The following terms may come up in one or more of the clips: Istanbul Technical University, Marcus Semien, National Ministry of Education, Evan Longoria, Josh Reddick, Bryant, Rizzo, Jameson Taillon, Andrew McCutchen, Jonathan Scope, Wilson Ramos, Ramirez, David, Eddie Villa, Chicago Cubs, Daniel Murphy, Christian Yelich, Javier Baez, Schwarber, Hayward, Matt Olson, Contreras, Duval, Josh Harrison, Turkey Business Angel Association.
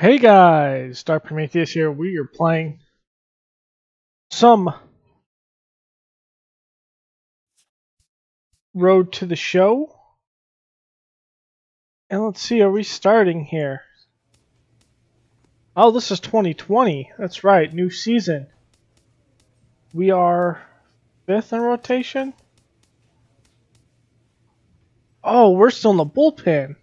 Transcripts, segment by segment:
Hey guys, Dark Prometheus here. We are playing some Road to the Show. And let's see, are we starting here? Oh, this is 2020. That's right, new season. We are 5th in rotation. Oh, we're still in the bullpen.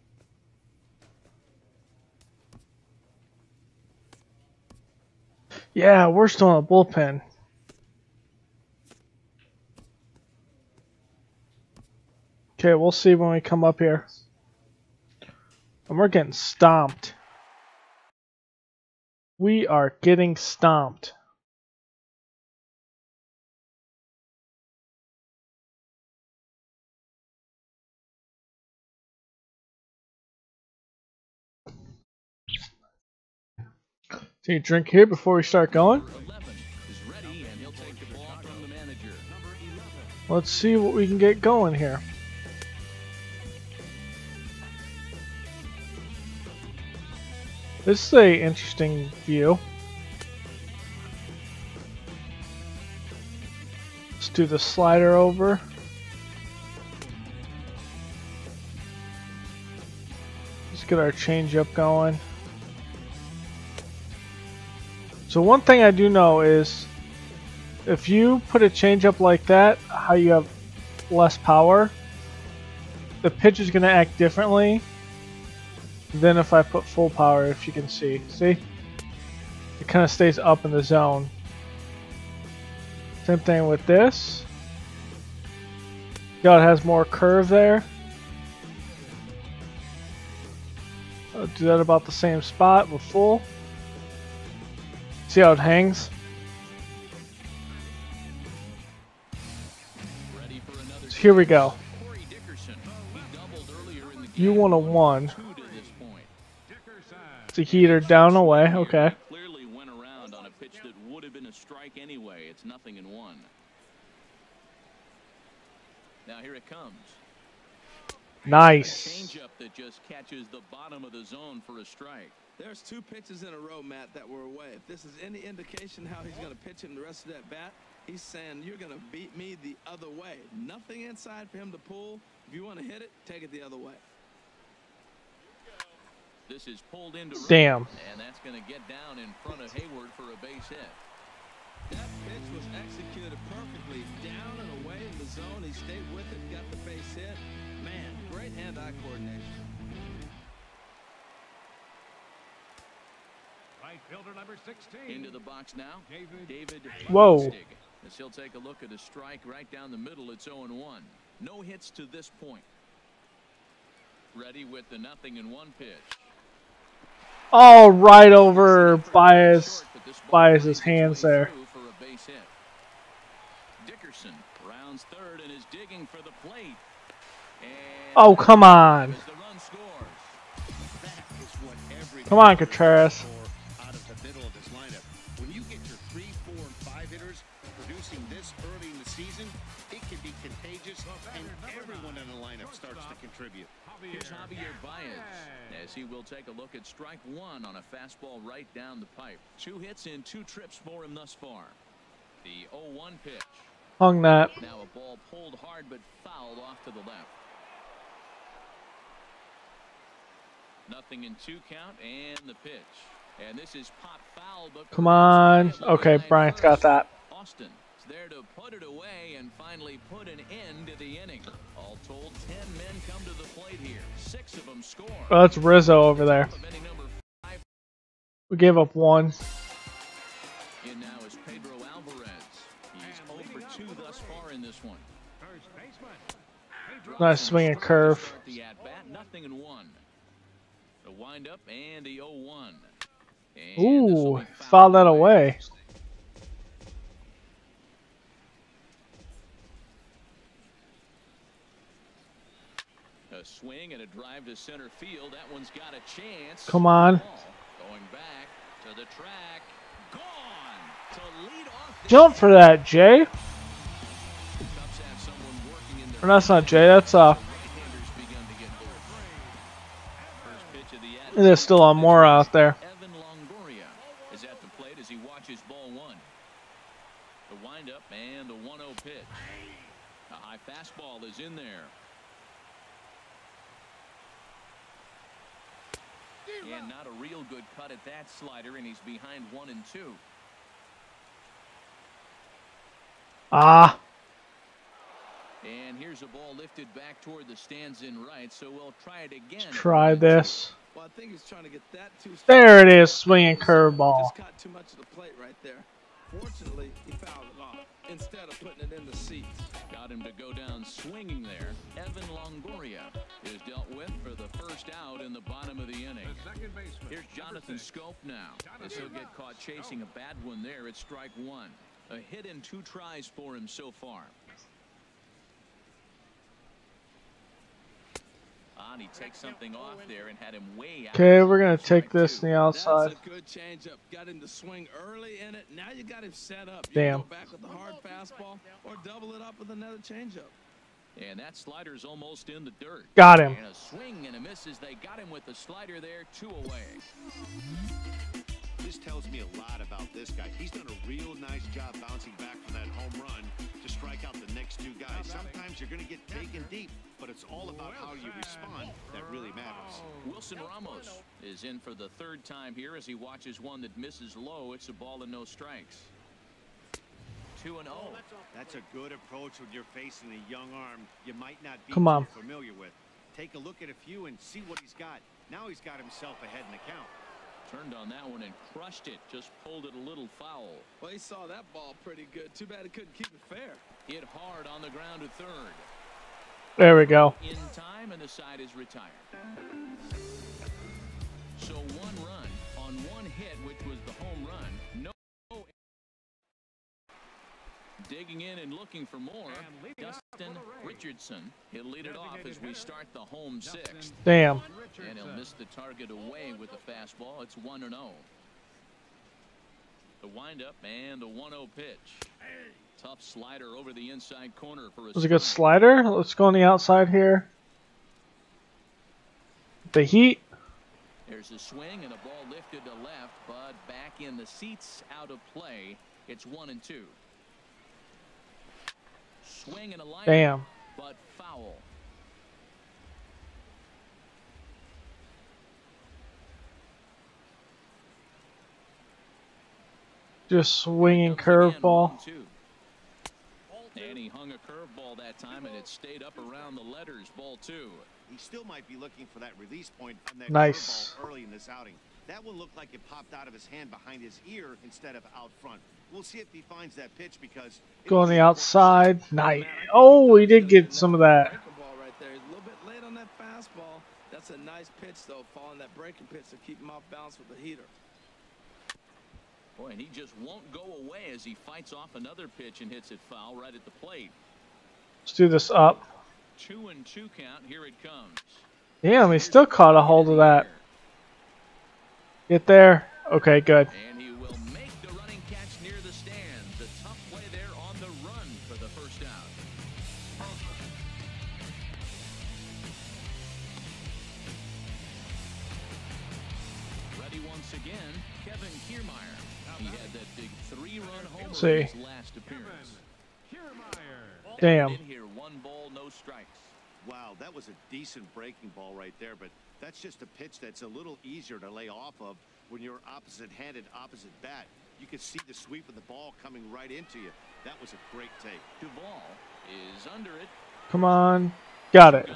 Yeah, we're still in the bullpen. Okay, we'll see when we come up here. And we're getting stomped. We are getting stomped. Take a drink here before we start going. Let's see what we can get going here. This is an interesting view. Let's do the slider over. Let's get our changeup going. So one thing I do know is if you put a changeup like that, how you have less power, the pitch is going to act differently than if I put full power, if you can see. See? It kind of stays up in the zone. Same thing with this. God, it has more curve there. I'll do that about the same spot with full. See how it hangs? So here we go. You want a one. It's a heater down away. Okay. Clearly went around on a pitch that would have been a strike anyway. It's nothing in one. Now here it comes. Nice. Changeup that just catches the bottom of the zone for a strike. There's two pitches in a row, Matt, that were away. If this is any indication how he's going to pitch him the rest of that bat, he's saying, you're going to beat me the other way. Nothing inside for him to pull. If you want to hit it, take it the other way. This is pulled into right. Damn. And that's going to get down in front of Hayward for a base hit. That pitch was executed perfectly. Down and away in the zone. He stayed with it, got the base hit. Man, great hand-eye coordination. Right fielder number 16. Into the box now. David. Whoa. As he'll take a look at a strike right down the middle. It's 0-1. No hits to this point. Ready with the 0-1 pitch. Oh, right over Bias's hands there. For a base hit. Dickerson rounds third and is digging for the plate. And oh, come on. Come on, Contreras. Out of the middle of this lineup. When you get your 3, 4, and 5 hitters producing this early in the season, it can be contagious and everyone in the lineup starts to contribute. Here's Javier Baez as he will take a look at strike one on a fastball right down the pipe. 2 hits in 2 trips for him thus far. The 0-1 pitch. Hung that. Now a ball pulled hard but fouled off to the left. 0-2 count and the pitch. And this is pop foul, but come on. Okay, Bryant's got that. Austin is there to put it away and finally put an end to the inning. All told, 10 men come to the plate here. 6 of them score. Oh, that's Rizzo over there. We gave up 1. In now is Pedro Alvarez. He's 0 for 2 thus far in this one. First baseman. Nice swing and curve. The at bat, 0-1. The wind up and the 0-1. Ooh, foul that away. A swing and a drive to center field. That one's got a chance. Come on. Going back to the track. Gone. To lead off. Jump for that, Jay. Or that's not Jay. That's And there's still a more out there. Evan pitch is ball one. The windup and the 1-0 pitch. A high fastball is in there. And not a real good cut at that slider, and he's behind 1-2. And here's a ball lifted back toward the stands in right, so we'll try it again. Let's try this. Well, I think he's trying to get that too. There it is, swinging curveball. Just caught too much of the plate right there. Fortunately, he fouled it off instead of putting it in the seats. Got him to go down swinging there. Evan Longoria is dealt with for the first out in the bottom of the inning. Here's Jonathan Scope now. As he'll get caught chasing a bad one there at strike one. A hit and two tries for him so far. On, he takes something off there and had him way out. Okay, we're gonna take this in the outside. That's a good changeup. Got him to swing early in it. Now you got him set up. You damn. Go back with the hard fastball or double it up with another changeup. And that slider's almost in the dirt. Got him. And a swing and a miss as they got him with the slider there, two away. This tells me a lot about this guy. He's done a real nice job bouncing back from that home run to strike out the next two guys. Sometimes you're going to get taken deep, but it's all about how you respond that really matters. Wilson Ramos is in for the third time here as he watches one that misses low. It's a ball and no strikes. 2-0. That's a good approach when you're facing a young arm you might not be too familiar with. Take a look at a few and see what he's got. Now he's got himself ahead in the count. Turned on that one and crushed it. Just pulled it a little foul. Well, he saw that ball pretty good. Too bad he couldn't keep it fair. Hit hard on the ground to third. There we go. In time, and the side is retired. So one run on one hit, which was the home run. No. Digging in and looking for more. Dustin Richardson. He'll lead it off as we start the home sixth. Damn. And he'll miss the target away with the fastball. It's 1-0. The windup and the 1-0 pitch. Tough slider over the inside corner for a. It was a good slider. Let's go on the outside here. The heat. There's a swing and a ball lifted to left, but back in the seats, out of play. It's 1-2. Swing and a line. Damn. But foul. Just swinging curveball. And he hung a curveball that time, and it stayed up around the letters. Ball two. He still might be looking for that release point on that nice curveball early in this outing. That one looked like it popped out of his hand behind his ear instead of out front. We'll see if he finds that pitch because go on the outside. Nice. Oh, he did get some of that. Right there. A little bit late on that fastball. That's a nice pitch though, following that breaking pitch to keep him off balance with the heater. Boy, and he just won't go away as he fights off another pitch and hits it foul right at the plate. Let's do this up. 2-2 count. Here it comes. Damn, he still caught a hold of that. Get there. Okay, good. And he will make the running catch near the stand. The tough play there on the run for the first out. Ready once again, Kevin Kiermaier. He had that big three-run home run his last appearance. Damn. In here, one ball, no strikes. Wow, that was a decent breaking ball right there, but that's just a pitch that's a little easier to lay off of when you're opposite-handed, opposite bat. You can see the sweep of the ball coming right into you. That was a great take. Duval is under it. Come on. Got it.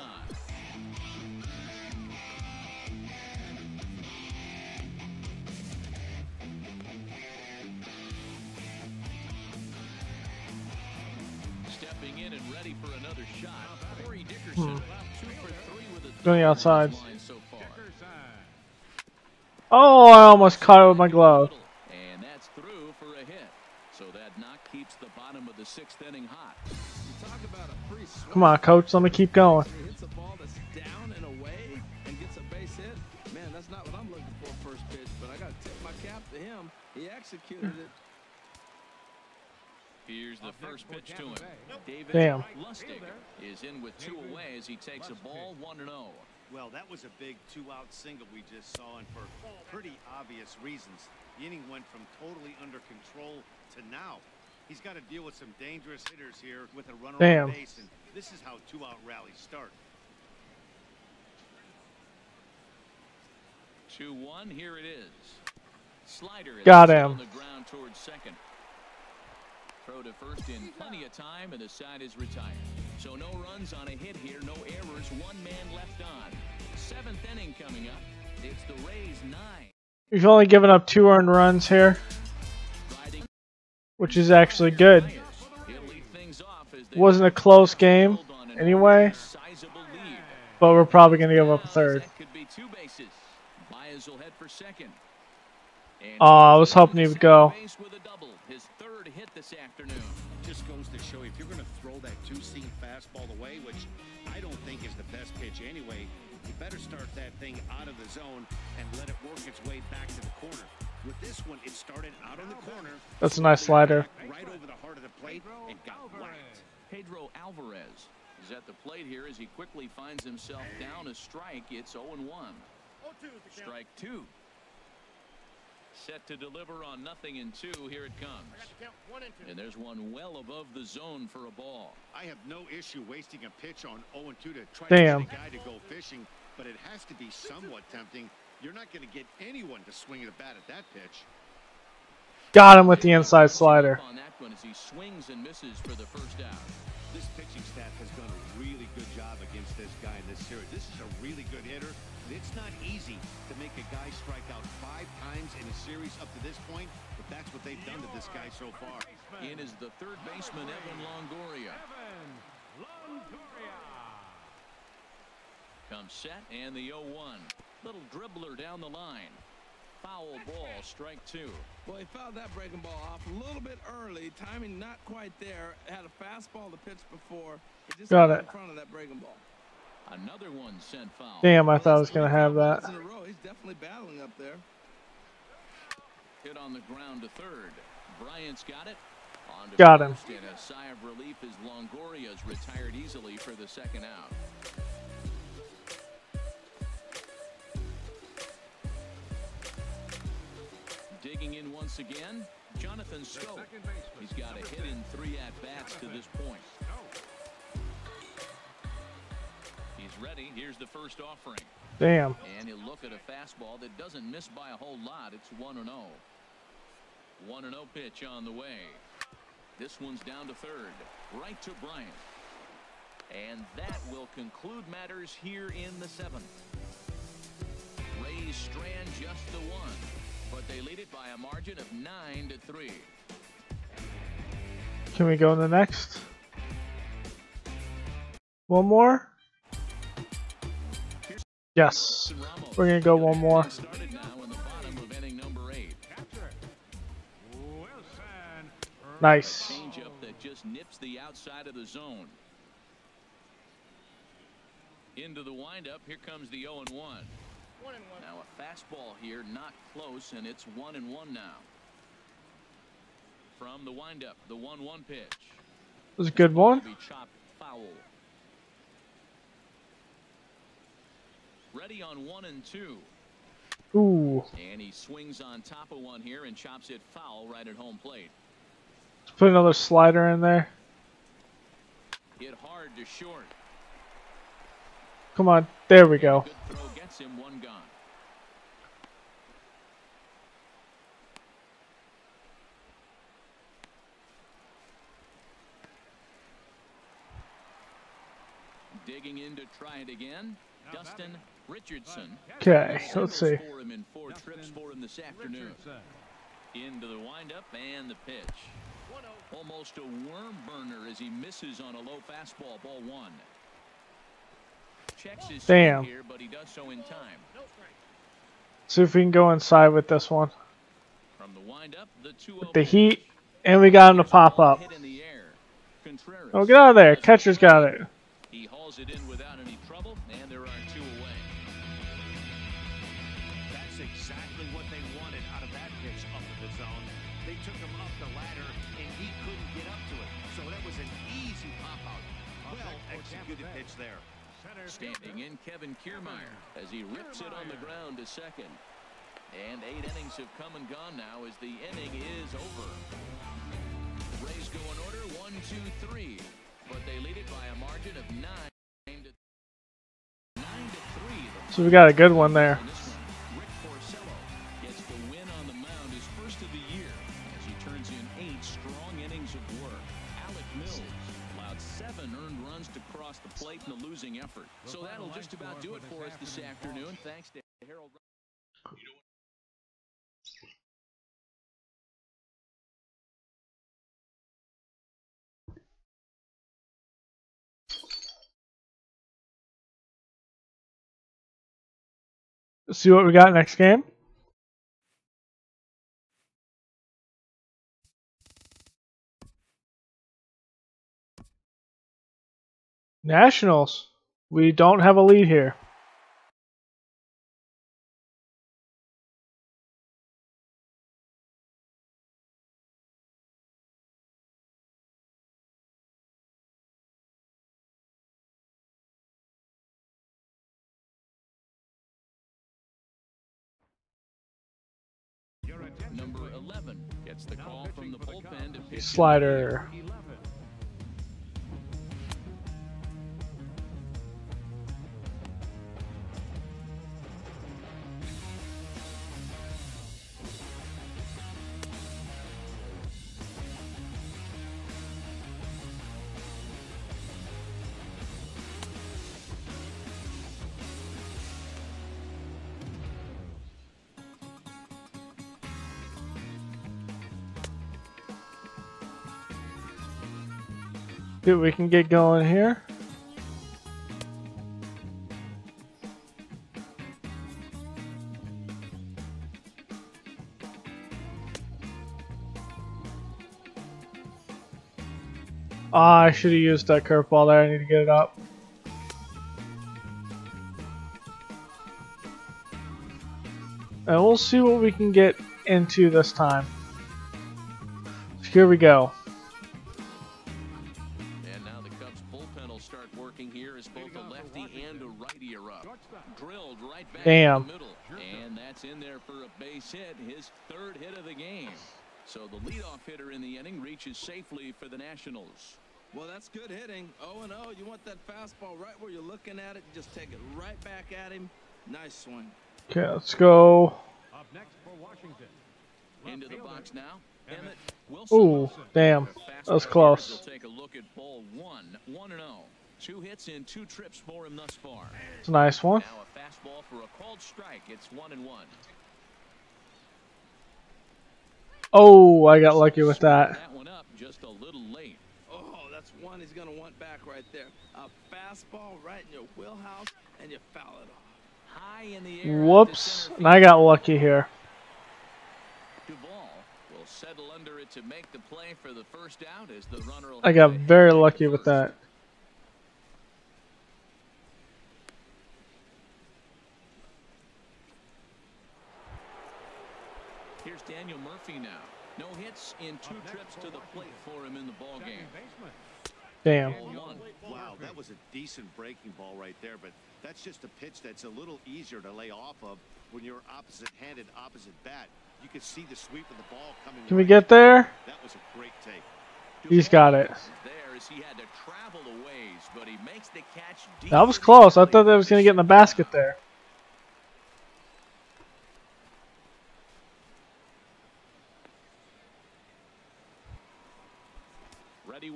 Going outside. Oh, I almost caught it with my glove. And that's through for a hit. So that knock keeps the bottom of the sixth inning hot. Come on, coach, let me keep going. Hits a ball that's down and away and gets a base hit. Man, that's not what I'm looking for first pitch, but I gotta tip my cap to him. He executed it. Here's the first pitch to him. David is in with two away as he takes a ball 1-0. Well, that was a big two-out single we just saw, and for pretty obvious reasons. The inning went from totally under control to now. He's got to deal with some dangerous hitters here with a runner on base, and this is how two-out rallies start. 2-1, here it is. Slider is on the ground towards second. Throw to first in plenty of time, and the side is retired. So no runs on a hit here, no errors, one man left on. Seventh inning coming up. It's the Rays 9. We've only given up 2 earned runs here, which is actually good. Wasn't a close game anyway, but we're probably going to give up a third. Oh, I was hoping he would go. His third hit this afternoon. Just goes to show, if you're going to throw that two-seam fastball away, which I don't think is the best pitch anyway, you better start that thing out of the zone and let it work its way back to the corner. With this one, it started out on the corner. That's a nice slider. Right over the heart of the plate and got whacked. Pedro Alvarez is at the plate here as he quickly finds himself down a strike. It's 0-1. Strike two. Set to deliver on 0-2. Here it comes. And there's one well above the zone for a ball. I have no issue wasting a pitch on 0-2 to try to get a guy to go fishing, but it has to be somewhat tempting. You're not going to get anyone to swing the bat at that pitch. Got him with the inside slider. On that one as he swings and misses for the first out. This pitching staff has done a really good job against this guy in this series. This is a really good hitter. It's not easy to make a guy strike out 5 times in a series up to this point, but that's what they've done to this guy so far. In is the third baseman, Evan Longoria. Comes set, and the 0-1. Little dribbler down the line. Foul ball, strike two. Well, he fouled that breaking ball off a little bit early. Timing not quite there. Had a fastball to pitch before. It just got in front of that breaking ball. Another one sent foul. Damn, I thought I was going to have that. He's definitely battling up there. Hit on the ground to third. Bryant's got it. Got him. A sigh of relief as Longoria's retired easily for the second out. Digging in once again, Jonathan Scope. He's got a hit in 3 at-bats to this point. He's ready. Here's the first offering. Damn. And he'll look at a fastball that doesn't miss by a whole lot. It's 1-0. 1-0 pitch on the way. This one's down to third. Right to Bryant. And that will conclude matters here in the 7th. Rays strand just the 1. But they lead it by a margin of 9-3. Can we go in the next? One more? Yes. We're going to go one more. Started now in the bottom of inning number 8. Nice. Change up that just nips the outside of the zone. Into the windup, here comes the 0-1. Now a fastball here, not close, and it's 1-1 now. From the windup, the 1-1 pitch. That was a good one. Chopped foul. Ready on 1-2. Ooh. And he swings on top of one here and chops it foul right at home plate. Let's put another slider in there. Hit hard to short. Come on, there we go. Good throw gets him, one gone. Digging in to try it again, Dustin Richardson. Okay, let's see. In 4 trips for him this afternoon. Into the windup and the pitch. Almost a worm burner as he misses on a low fastball, ball 1. Checks his damn here, but he does so in time. See if we can go inside with this one. From the windup, the 2-0 with the heat, and we got him to pop up. Oh, get out of there. Catcher's got it. He hauls it in without any trouble, and there are 2 away. That's exactly what they wanted out of that pitch up in the zone. They took him up the ladder, and he couldn't get up to it. So that was an easy pop-out. Well executed pitch there. Standing in Kevin Kiermaier as he rips it on the ground to second. And 8 innings have come and gone now as the inning is over. Rays go in order 1, 2, 3, but they lead it by a margin of 9 to 3. So we got a good one there. Effort. So that'll just about do it for us this afternoon. Thanks to Harold. Let's see what we got next game. Nationals. We don't have a lead here. Number 11 gets the call from the bullpen to pitch slider. Dude, we can get going here. Ah, I should have used that curveball there. I need to get it up. And we'll see what we can get into this time. So here we go. Damn. And that's in there for a base hit, his 3rd hit of the game. So the leadoff hitter in the inning reaches safely for the Nationals. Well, that's good hitting. 0-0. You want that fastball right where you're looking at it. Just take it right back at him. Nice swing. Okay, let's go. Up next for Washington. Into the box now. Emmett Wilson. Ooh, damn. That was close. We'll take a look at ball 1. 1-0. 2 hits in 2 trips for him thus far. It's a nice one. Now a fastball for a called strike. It's 1-1. Oh, I got lucky with that. That one up just a little late. Oh, that's one he's going to want back right there. A fastball right in your wheelhouse, and you foul it off. High in the air. Whoops, and I got lucky here. Duval will settle under it to make the play for the first out as the runner. I got very lucky with that. Here's Daniel Murphy now. No hits in 2 trips to the plate for him in the ball game. Damn. Wow, that was a decent breaking ball right there, but that's just a pitch that's a little easier to lay off of when you're opposite-handed, opposite bat. You can see the sweep of the ball coming. Can we get there? That was a great take. He's got it. That was close. I thought that was going to get in the basket there.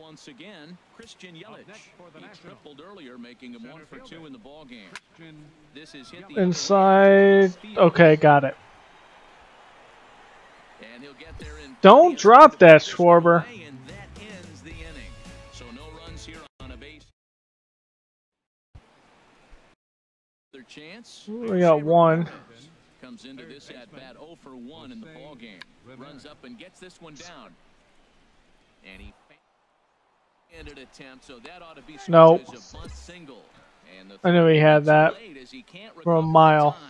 Once again, Christian Yelich. He tripled earlier, making him 1 for 2 in the ball game. This is hit the inside. Okay, got it. And he'll get there in. Don't drop that, Schwarber. And that ends the inning. So no runs here on a base. Another chance. We got 1. Comes into this at bat 0 for 1 in the ball game. Runs up and gets this one down. And he. An attempt, so that ought to be nope. Single. And the I knew he had that for a mile. Time.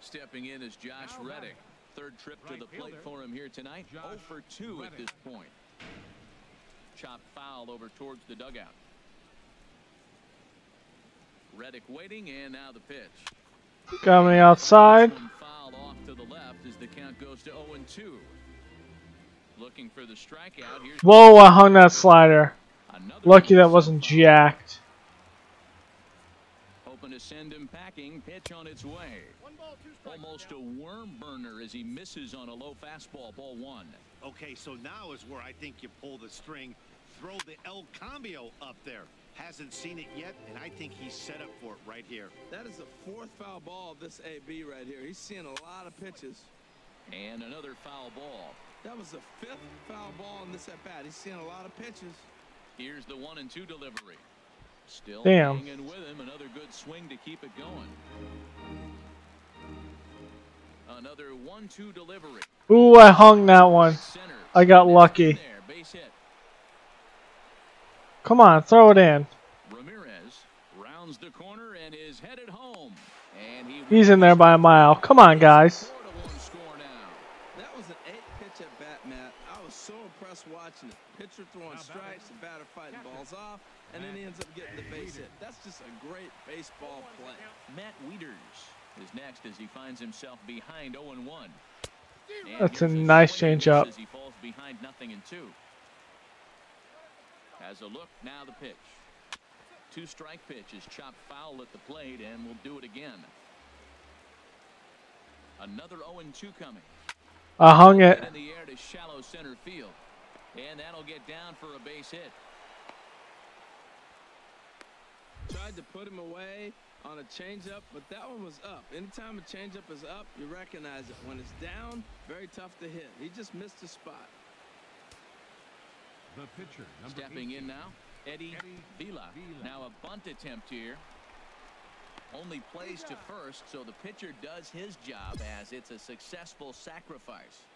Stepping in is Josh Reddick. 3rd trip to the plate for him here tonight. 0 for 2 at this point. Chopped foul over towards the dugout. Reddick waiting, and now the pitch. Coming outside. Fouled off to the left as the count goes to 0-2. Looking for the strikeout. Here's whoa, I hung that slider. Lucky that wasn't jacked. Hoping to send him packing. Pitch on its way. Almost a worm burner as he misses on a low fastball. Ball one. Okay, so now is where I think you pull the string. Throw the El Cambio up there. Hasn't seen it yet, and I think he's set up for it right here. That is the fourth foul ball of this AB right here. He's seeing a lot of pitches. And another foul ball. That was the fifth foul ball in this at-bat. He's seeing a lot of pitches. Here's the 1-2 delivery. Still hanging with him. Another good swing to keep it going. Another 1-2 delivery. Ooh, I hung that one. I got lucky. Come on, throw it in. Ramirez rounds the corner and is headed home. And he's in there by a mile. Come on, guys. That was an 8-pitch at bat, Matt. I was so impressed watching it. Pitcher throwing strikes, the batter fighting balls off, and then he ends up getting the base hit. That's just a great baseball play. Matt Wieters is next as he finds himself behind 0-1. That's a nice changeup. He falls behind 0-2. Has a look, now the pitch. Two-strike pitch is chopped foul at the plate, and will do it again. Another 0-2 coming. I hung it. In the air to shallow center field, and that'll get down for a base hit. Tried to put him away on a changeup, but that one was up. Anytime a changeup is up, you recognize it. When it's down, very tough to hit. He just missed the spot. The pitcher, stepping 18. In now, Eddie Villa. Now a bunt attempt here. Only plays to first, so the pitcher does his job as it's a successful sacrifice.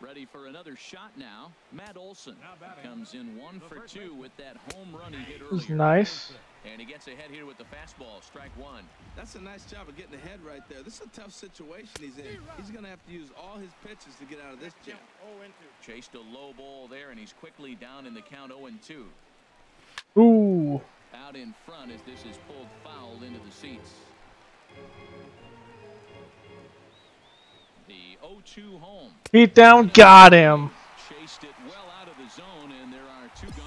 Ready for another shot now. Matt Olson comes in 1 for 2 with that home run he hit earlier. Nice. And he gets ahead here with the fastball, strike one. That's a nice job of getting ahead right there. This is a tough situation he's in. He's going to have to use all his pitches to get out of this jam. Chased a low ball there, and he's quickly down in the count 0-2. Ooh. Out in front as this is pulled foul into the seats. The 0-2 home. Beat down, got him. Chased it well out of the zone, and there are two gone.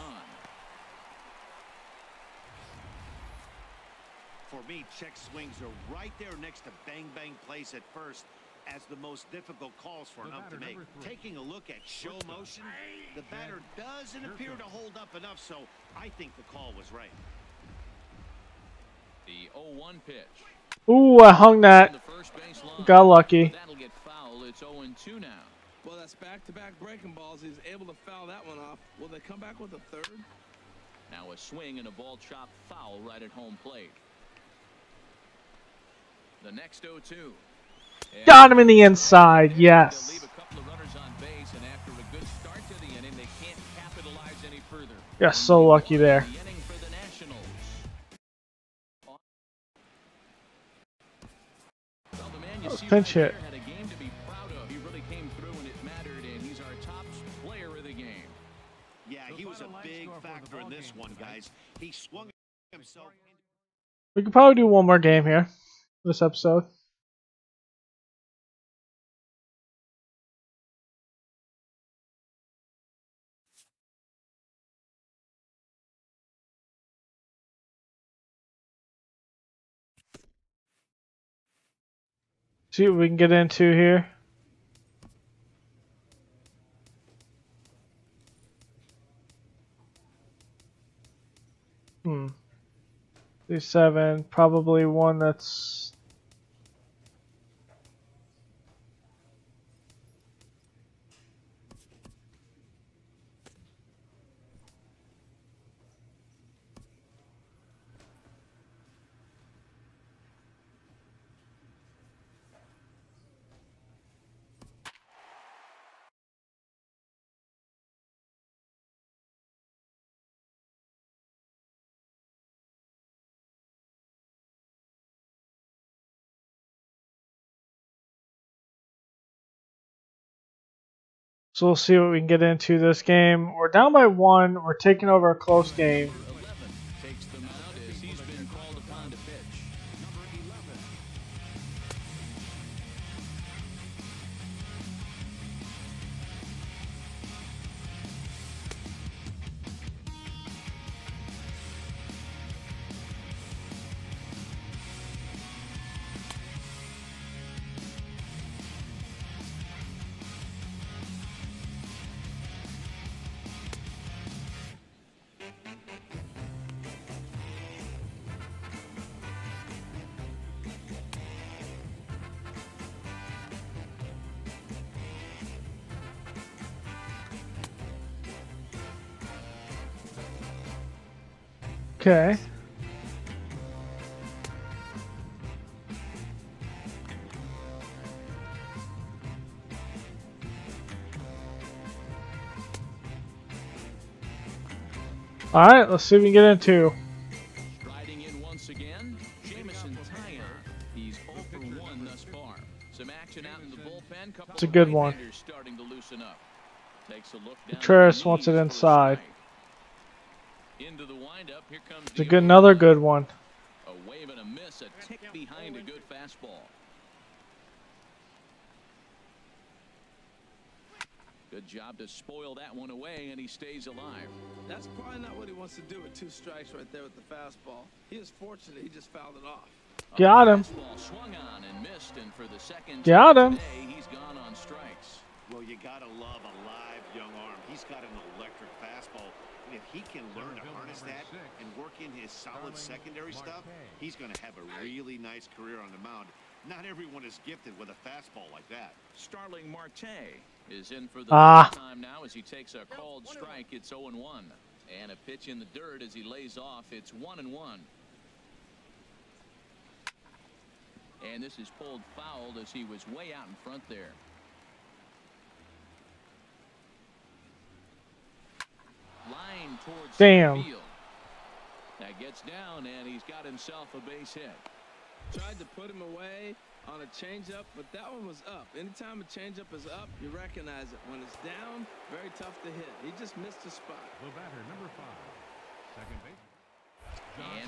For me, check swings are right there next to bang-bang place at first as the most difficult calls for an ump to make. Taking a look at show motion, the batter doesn't appear to hold up enough, so I think the call was right. The 0-1 pitch. Ooh, I hung that. Got lucky. That'll get foul. It's 0-2 now. Well, that's back-to-back breaking balls. He's able to foul that one off. Will they come back with a third? Now a swing and a ball chop foul right at home plate. The next 0-2. Got him in the inside, yes. Leave a couple of runners on base, and after a good start to the inning, they can't capitalize any further. Got so lucky there. The inning for the Nationals. Well, the man you see pinch hit had a game to be proud of. He really came through and it mattered, and he's our top player of the game. Yeah, he was a big factor in this one, guys. He swung himself. We could probably do one more game here. This episode. See what we can get into here. These 7, probably one that's so we'll see what we can get into this game. We're down by 1. We're taking over a close game. Okay. All right, let's see if we can get into. Riding in once again, Jameson Taillon. He's 0 for 1 thus far. Some action out in the bullpen. It's a good one. Starting to loosen up. Takes a look down. Contreras wants it inside. Into the windup. Here comes. It's a good, another good one. A wave and a miss. A tick behind a good fastball. Good job to spoil that one away, and he stays alive. That's probably not what he wants to do with two strikes right there with the fastball. He is fortunate he just fouled it off. Got him. Swung on and missed, and for the second time today, he's gone on strikes. Well, you gotta love a live young arm. He's got an electric fastball, and if he can learn to harness that and work in his solid secondary stuff, he's going to have a really nice career on the mound. Not everyone is gifted with a fastball like that. Starling Marte is in for the time now as he takes a called strike. It's 0-1. And a pitch in the dirt as he lays off. It's 1-1. And this is pulled foul as he was way out in front there. Line towards the field. That gets down, and he's got himself a base hit. Tried to put him away on a changeup, but that one was up. Anytime a changeup is up, you recognize it. When it's down, very tough to hit. He just missed the spot. The batter, number 5, second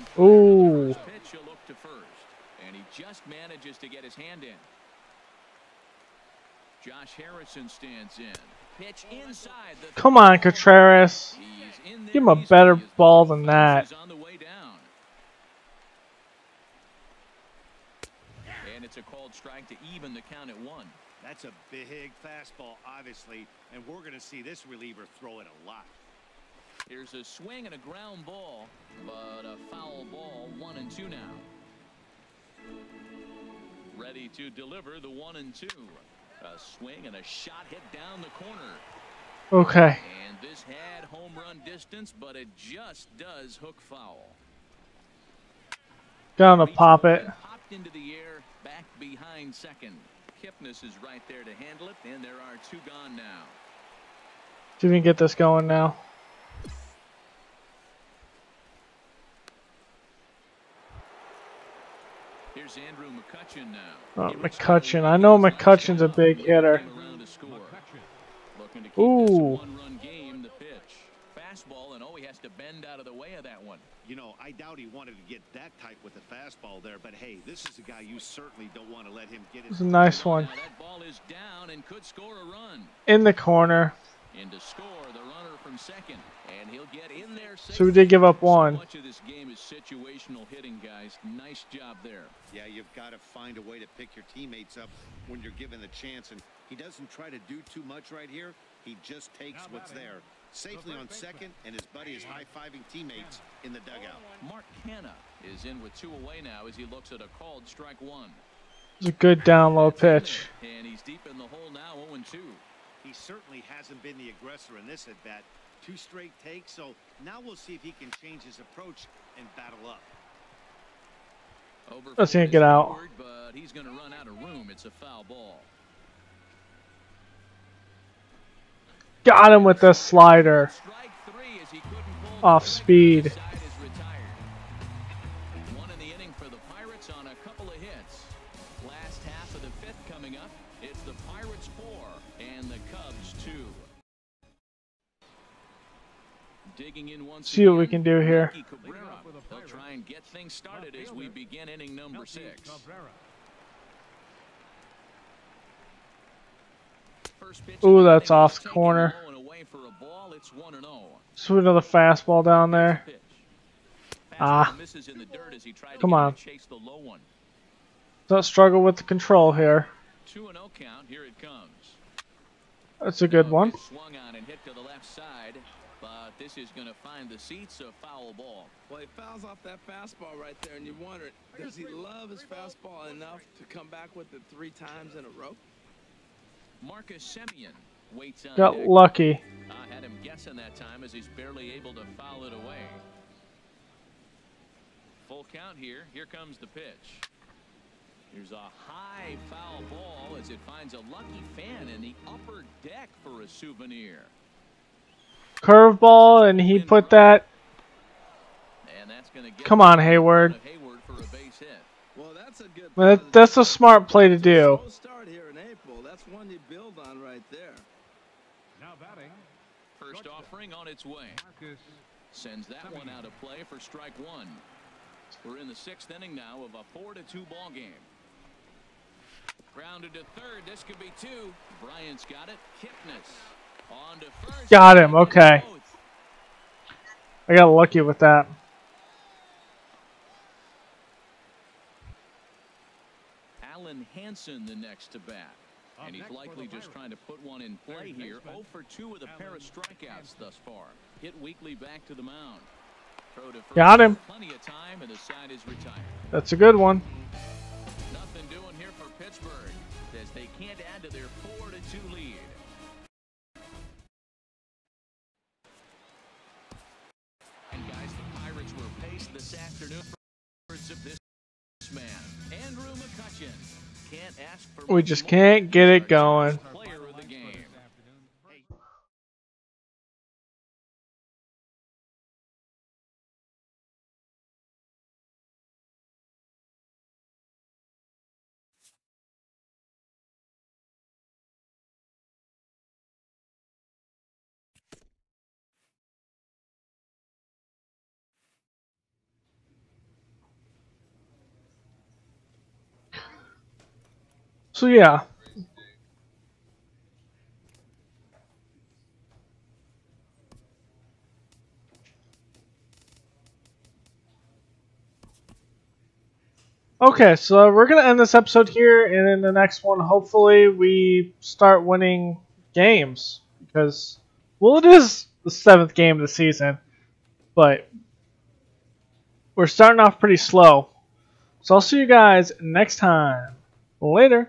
base. And ooh. Pitch, he'll look to first, and he just manages to get his hand in. Josh Harrison stands in. Pitch inside. The come on, Contreras. Give him a better ball than that. On the way down. And it's a called strike to even the count at 1. That's a big fastball, obviously, and we're going to see this reliever throw it a lot. Here's a swing and a ground ball, but a foul ball. 1-2 now. Ready to deliver the 1-2. A swing and a shot hit down the corner. Okay. And this had home run distance, but it just does hook foul. Gonna pop it. Popped into the air, back behind second. Kipnis is right there to handle it, and there are two gone now. See if we can get this going now. Here's Andrew McCutchen now. Oh, McCutchen. I know McCutchen's a big hitter. Ooh. Fastball, and oh, he has to bend out of the way of that one. You know, I doubt he wanted to get that type with the fastball there, but hey, this is a guy you certainly don't want to let him get it. It's a nice one. That ball is down and could score a run. In the corner. And to score, the runner from second, and he'll get in there. So we did give up one. So much of this game is situational hitting, guys. Nice job there. Yeah, you've got to find a way to pick your teammates up when you're given the chance, and he doesn't try to do too much right here. He just takes what's there. Safely on second, and his buddy is high-fiving teammates in the dugout. Mark Canna is in with 2 away now as he looks at a called strike 1. It's a good down-low pitch. And he's deep in the hole now, 0-2. He certainly hasn't been the aggressor in this at-bat. 2 straight takes, so now we'll see if he can change his approach and battle up. Let's see him get out. But he's going to run out of room. It's a foul ball. Got him with the slider. Off speed. One in the inning for the Pirates on a couple of hits. Last half of the 5th coming up. It's the Pirates 4 and the Cubs 2. Digging in once. See what we can do here. They'll try and get things started as we begin inning number 6. Ooh, that's off the corner. Just another fastball down there. Ah. Come on. Don't struggle with the control here. That's a good one. But this is going to find the seats a foul ball. Well, he fouls off that fastball right there, and you wonder, does he love his fastball enough to come back with it 3 times in a row? Marcus Semien waits on. Got lucky. I had him guessing that time as he's barely able to foul it away. Full count here. Here comes the pitch. Here's a high foul ball as it finds a lucky fan in the upper deck for a souvenir. Curveball, and he put that. And that's gonna get. Come on, Hayward. Hayward for a base hit. Well, that's a good. That's a smart play to do. Start here in April. That's one you build on right there. Now batting. First offering on its way. Marcus sends that one out of play for strike one. We're in the sixth inning now of a 4-2 ball game. Grounded to third. This could be two. Bryant's got it. Kipnis. On to first. Got him. Okay. I got lucky with that. Alan Hansen the next to bat. And he's likely just trying to put one in play here. 0 for 2 with a pair of strikeouts thus far. Hit Weekly back to the mound. Throw to first. Got him. Plenty of time and the side is retired. That's a good one. Nothing doing here for Pittsburgh as they can't add to their 4-2 lead. And guys, the Pirates were paced this afternoon for words of this man, Andrew McCutchen. Can't ask for we just can't get it going. Player of the game. So yeah, okay, so we're gonna end this episode here, and in the next one hopefully we start winning games, because well, it is the 7th game of the season, but we're starting off pretty slow. So I'll see you guys next time. Later.